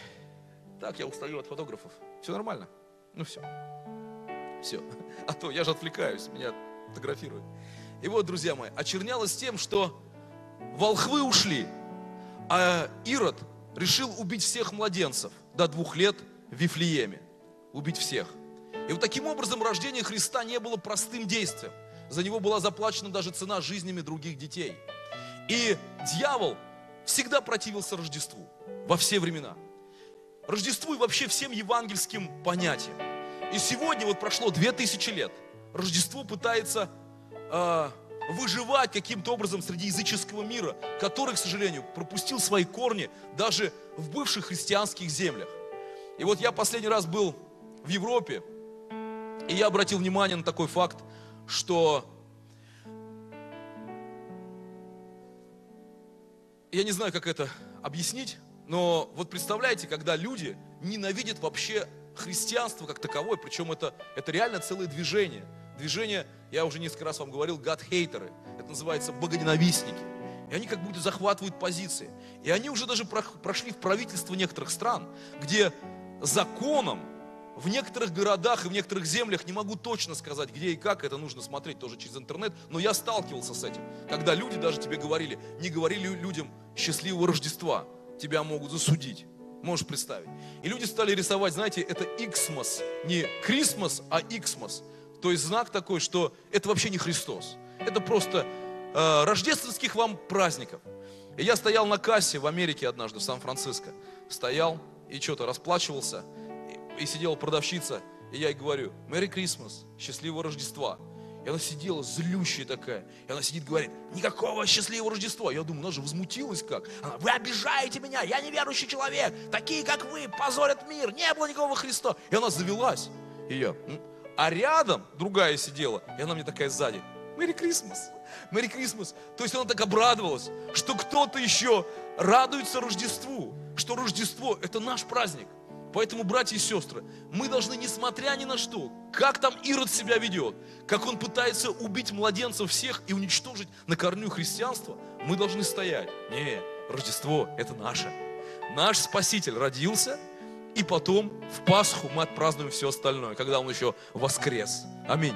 Так, я устаю от фотографов. Все нормально? Ну все. Все. А то я же отвлекаюсь, меня фотографируют. И вот, друзья мои, очернялось тем, что волхвы ушли, а Ирод решил убить всех младенцев до 2 лет в Вифлееме. Убить всех. И вот таким образом рождение Христа не было простым действием. За него была заплачена даже цена жизнями других детей. И дьявол всегда противился Рождеству. Во все времена. Рождеству и вообще всем евангельским понятиям. И сегодня вот прошло 2000 лет. Рождество пытается выживать каким-то образом среди языческого мира, который, к сожалению, пропустил свои корни даже в бывших христианских землях. И вот я последний раз был в Европе, и я обратил внимание на такой факт, что я не знаю, как это объяснить, но вот представляете, когда люди ненавидят вообще христианство как таковое, причем это реально целое движение. Движение, я уже несколько раз вам говорил, God-хейтеры. Это называется богоненавистники. И они как будто захватывают позиции. И они уже даже прошли в правительство некоторых стран, где законом в некоторых городах и в некоторых землях, не могу точно сказать, где и как, это нужно смотреть тоже через интернет, но я сталкивался с этим, когда люди даже тебе говорили, не говорили людям «счастливого Рождества», тебя могут засудить. Можешь представить. И люди стали рисовать, знаете, это «Иксмос», не «Крисмос», а «Иксмос». То есть знак такой, что это вообще не Христос. Это просто рождественских вам праздников. И я стоял на кассе в Америке однажды, в Сан-Франциско. Стоял и что-то расплачивался. И сидела продавщица. И я ей говорю: «Merry Christmas», «Счастливого Рождества». И она сидела злющая такая. И она сидит, говорит: «Никакого счастливого Рождества». Я думаю, она же возмутилась как. Она: «Вы обижаете меня, я неверующий человек. Такие, как вы, позорят мир. Не было никакого Христа». И она завелась. И я... А рядом другая сидела, и она мне такая сзади: «Merry Christmas, Merry Christmas». То есть она так обрадовалась, что кто-то еще радуется Рождеству, что Рождество – это наш праздник. Поэтому, братья и сестры, мы должны, несмотря ни на что, как там Ирод себя ведет, как он пытается убить младенцев всех и уничтожить на корню христианства, мы должны стоять. Не, Рождество – это наше. Наш Спаситель родился, и потом в Пасху мы отпразднуем все остальное, когда Он еще воскрес. Аминь.